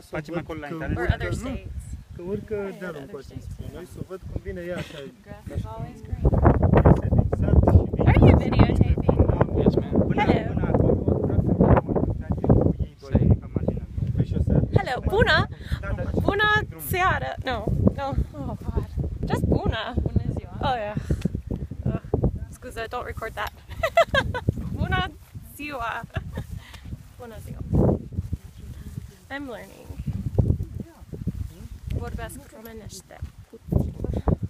Să facem acolo la internet. Că urcă dealul cu acest noi, să văd cum vine ea așa. Are you videotaping? Yes, ma'am. Hello. Bună! Bună seara! No, no. Oh, God. Just bună! Bună ziua! Oh, yeah. Scuza, don't record that. Bună ziua! Bună ziua! I'm learning. Vorbesc românește puțin.